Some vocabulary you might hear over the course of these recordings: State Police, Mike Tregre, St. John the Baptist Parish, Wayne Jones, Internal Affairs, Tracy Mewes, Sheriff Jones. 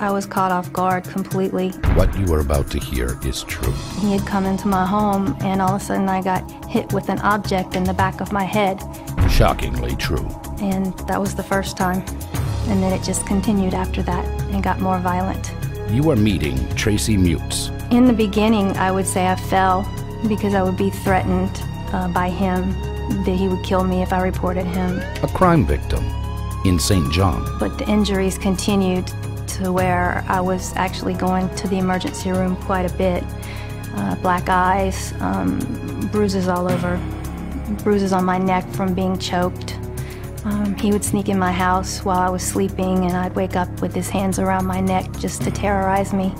I was caught off guard completely. What you are about to hear is true. He had come into my home, and all of a sudden I got hit with an object in the back of my head. Shockingly true. And that was the first time. And then it just continued after that and got more violent. You are meeting Tracy Mewes. In the beginning, I would say I fell because I would be threatened by him, that he would kill me if I reported him. A crime victim in St. John. But the injuries continued to where I was actually going to the emergency room quite a bit. Black eyes, bruises all over, bruises on my neck from being choked. He would sneak in my house while I was sleeping, and I'd wake up with his hands around my neck just to terrorize me.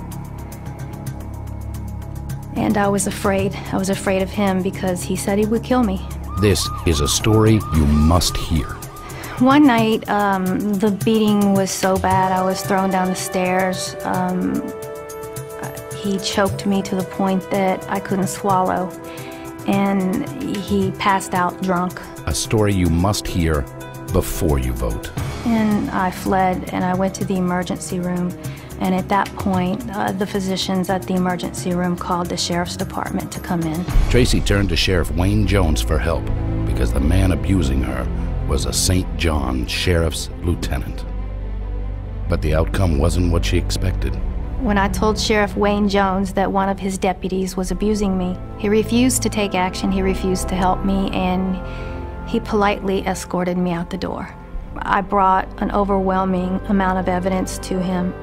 And I was afraid. I was afraid of him because he said he would kill me. This is a story you must hear. One night, the beating was so bad, I was thrown down the stairs. He choked me to the point that I couldn't swallow, and he passed out drunk. A story you must hear before you vote. And I fled, and I went to the emergency room, and at that point, the physicians at the emergency room called the sheriff's department to come in. Tracy turned to Sheriff Wayne Jones for help because the man abusing her was a St. John Sheriff's Lieutenant. But the outcome wasn't what she expected. When I told Sheriff Wayne Jones that one of his deputies was abusing me, he refused to take action, he refused to help me, and he politely escorted me out the door. I brought an overwhelming amount of evidence to him,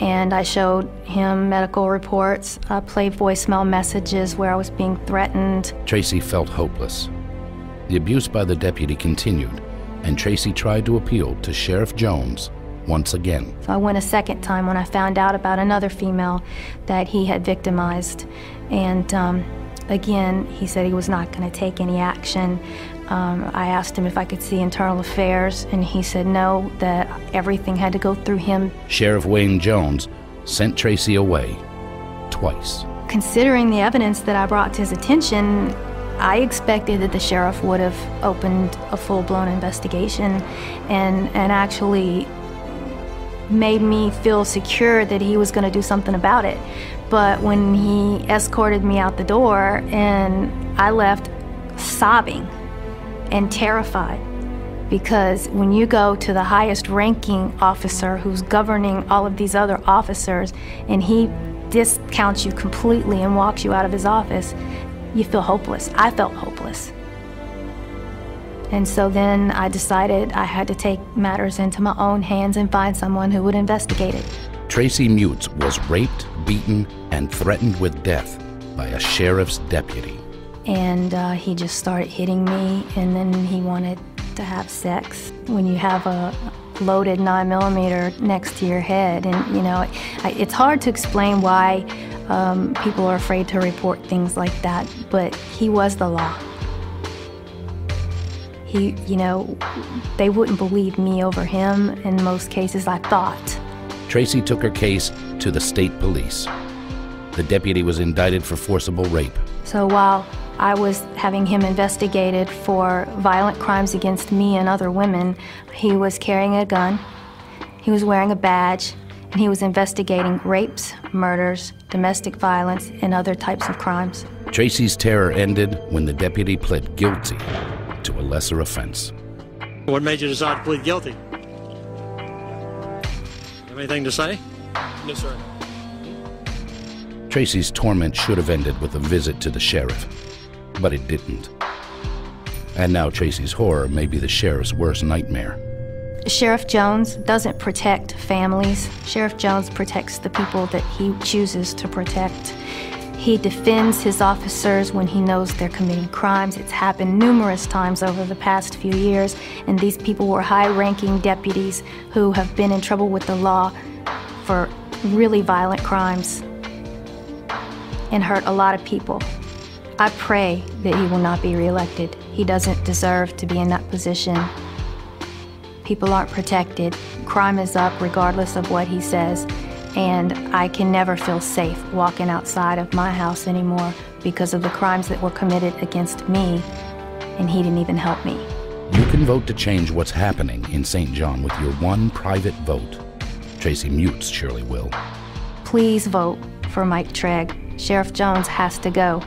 and I showed him medical reports, played voicemail messages where I was being threatened. Tracy felt hopeless. The abuse by the deputy continued, and Tracy tried to appeal to Sheriff Jones once again. So I went a second time when I found out about another female that he had victimized, and again, he said he was not going to take any action. I asked him if I could see internal affairs, and he said no, that everything had to go through him. Sheriff Wayne Jones sent Tracy away twice. Considering the evidence that I brought to his attention, I expected that the sheriff would have opened a full-blown investigation and actually made me feel secure that he was going to do something about it. But when he escorted me out the door, and I left sobbing and terrified, because when you go to the highest-ranking officer who's governing all of these other officers, and he discounts you completely and walks you out of his office, you feel hopeless. I felt hopeless. And so then I decided I had to take matters into my own hands and find someone who would investigate it. Tracy Mewes was raped, beaten, and threatened with death by a sheriff's deputy. And he just started hitting me, and then he wanted to have sex. When you have a loaded 9mm next to your head, and you know, it's hard to explain why people are afraid to report things like that, but he was the law. He, you know, they wouldn't believe me over him in most cases, I thought. Tracy took her case to the state police. The deputy was indicted for forcible rape. So while I was having him investigated for violent crimes against me and other women, he was carrying a gun, he was wearing a badge, and he was investigating rapes, murders, domestic violence, and other types of crimes. Tracy's terror ended when the deputy pled guilty to a lesser offense. What made you decide to plead guilty? Have anything to say? No, sir. Tracy's torment should have ended with a visit to the sheriff, but it didn't. And now Tracy's horror may be the sheriff's worst nightmare. Sheriff Jones doesn't protect families. Sheriff Jones protects the people that he chooses to protect. He defends his officers when he knows they're committing crimes. It's happened numerous times over the past few years, and these people were high-ranking deputies who have been in trouble with the law for really violent crimes and hurt a lot of people. I pray that he will not be reelected. He doesn't deserve to be in that position. People aren't protected. Crime is up regardless of what he says. And I can never feel safe walking outside of my house anymore because of the crimes that were committed against me, and he didn't even help me. You can vote to change what's happening in St. John with your one private vote. Tracy Mewes surely will. Please vote for Mike Tregre. Sheriff Jones has to go.